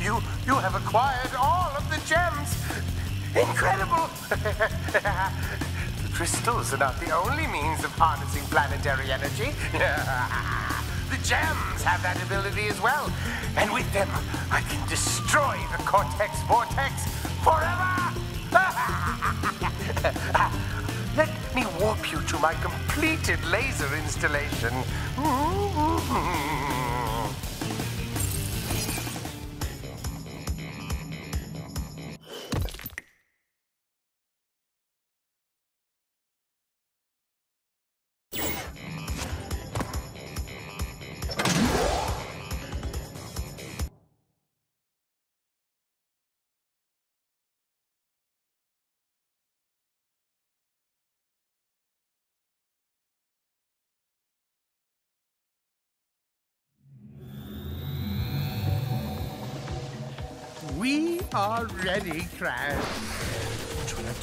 You have acquired all of the gems. Incredible! The crystals are not the only means of harnessing planetary energy. The gems have that ability as well. And with them, I can destroy the Cortex Vortex forever! Let me warp you to my completed laser installation. We are ready, Crash. What do I have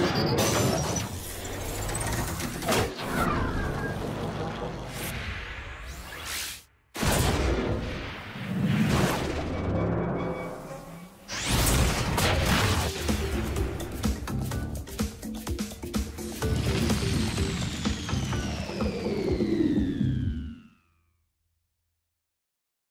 to do here? Honors?